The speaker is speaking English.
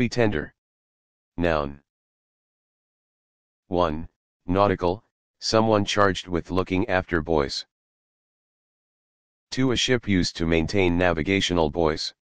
Dewy tender. Noun. 1. Nautical, someone charged with looking after buoys. 2. A ship used to maintain navigational buoys.